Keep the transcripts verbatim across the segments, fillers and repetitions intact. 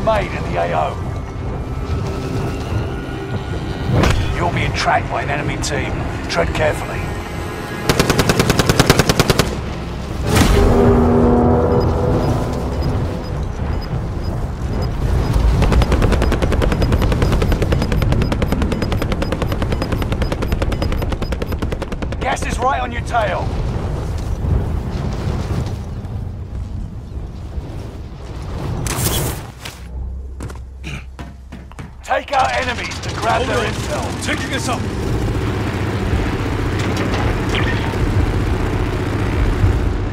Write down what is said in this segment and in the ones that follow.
remain in the A O. You're being tracked by an enemy team. Tread carefully. Gas is right on your tail. Take out enemies to grab their intel. Taking us up.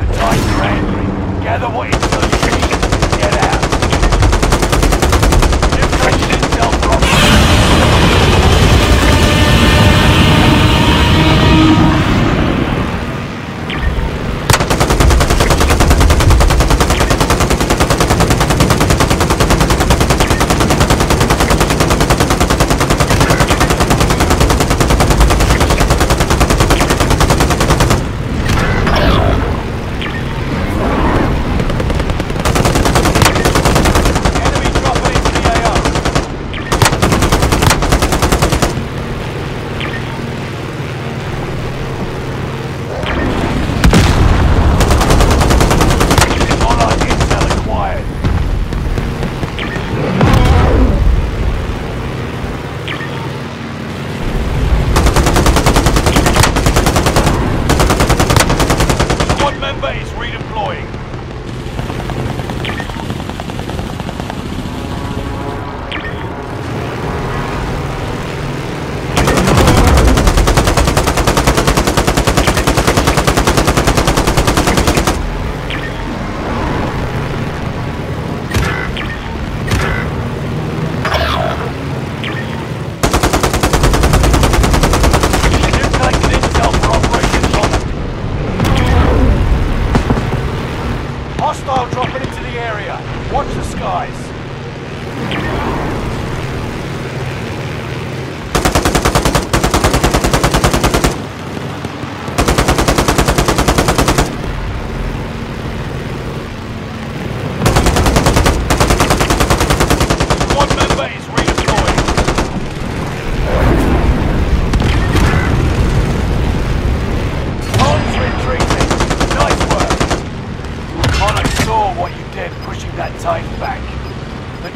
The Titan are angry. Gather what is lurking. Get out. Infection intel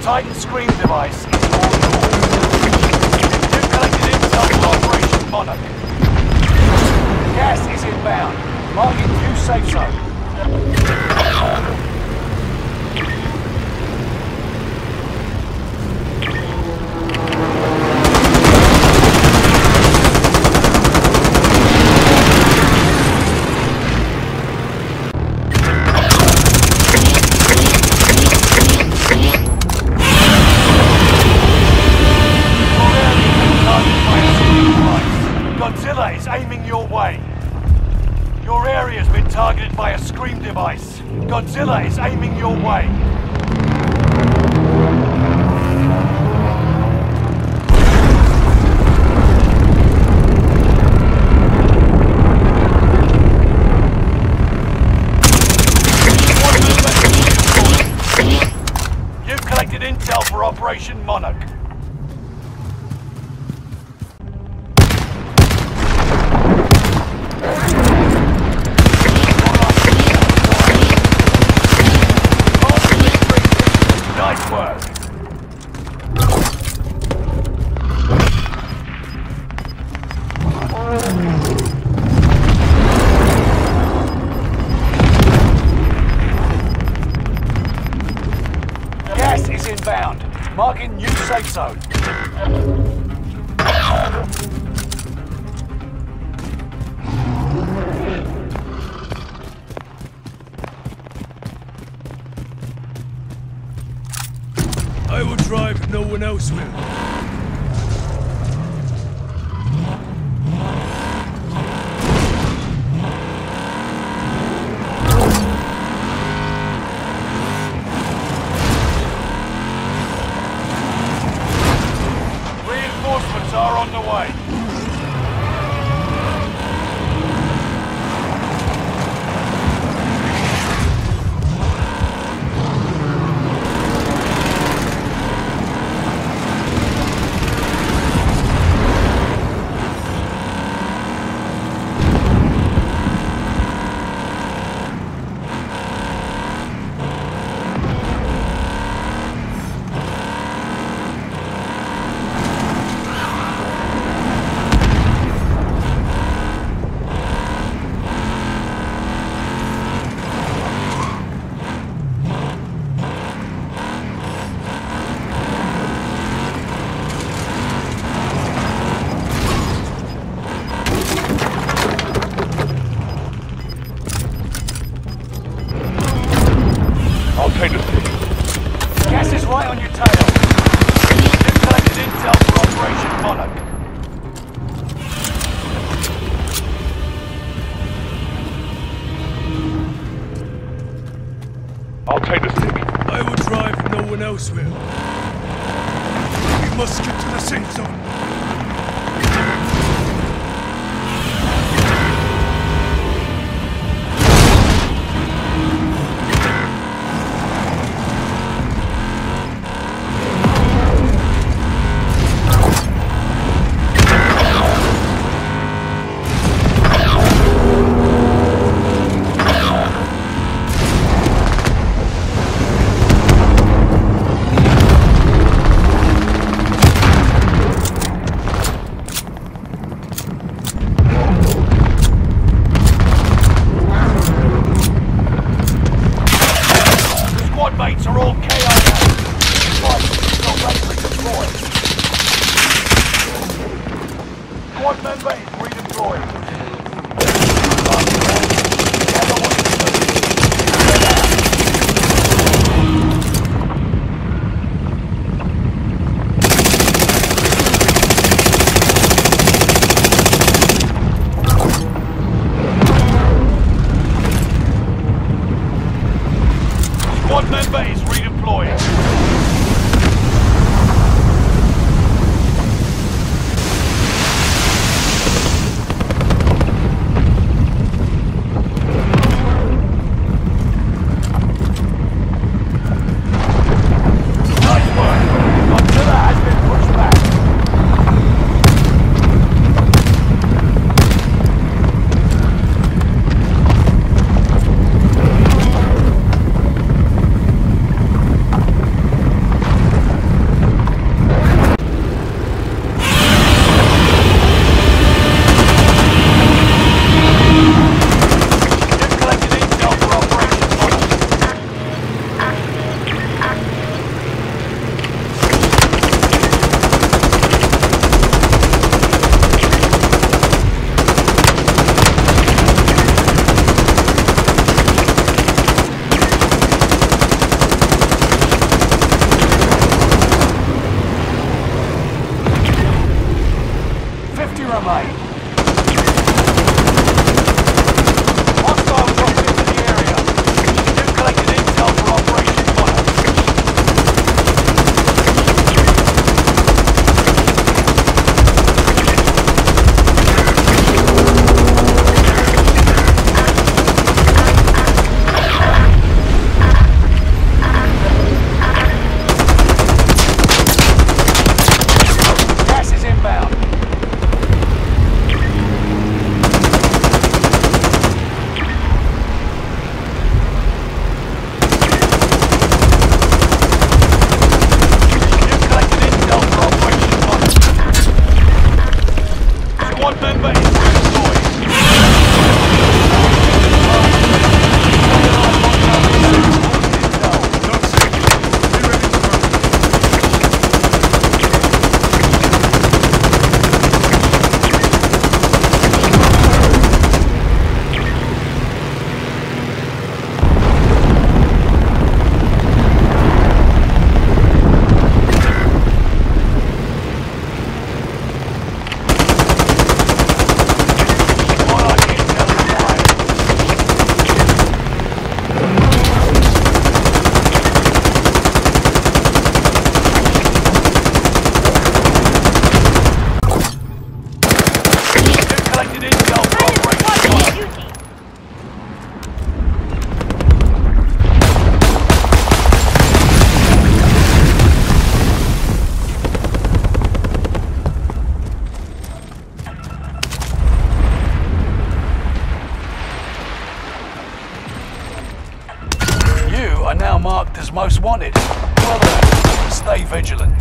Titan Scream device is all yours. You've collected intel from Operation Monarch. Gas is inbound. Marking new safe zone. Godzilla is aiming your way. You've collected intel for Operation Monarch. Marking new safe zone. I will drive if no one else will. I'll take the stick. I will drive, no one else will. We must get to the safe zone. Most wanted. Well done. Stay vigilant.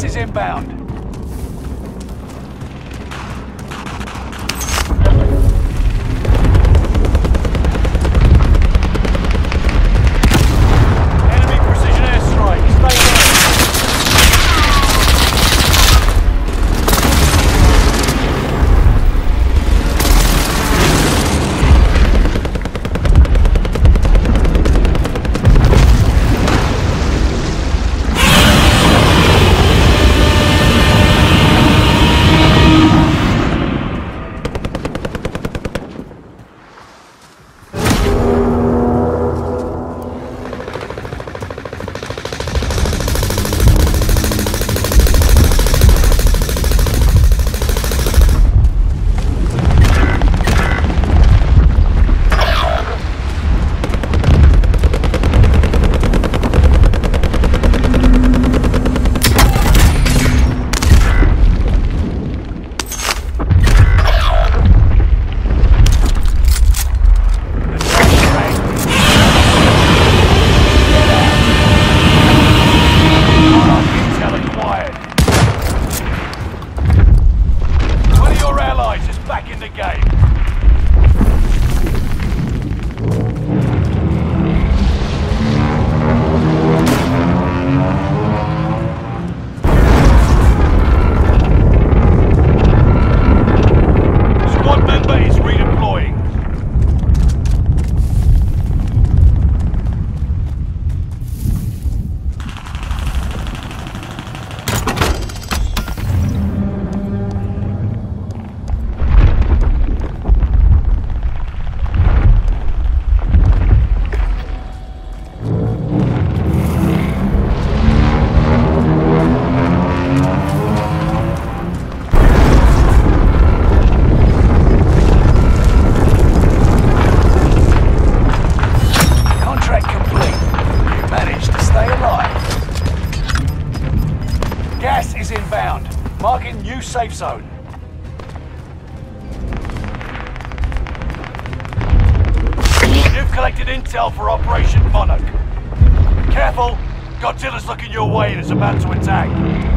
Gas is inbound. Safe zone. You've collected intel for Operation Monarch. Careful! Godzilla's looking your way and is about to attack.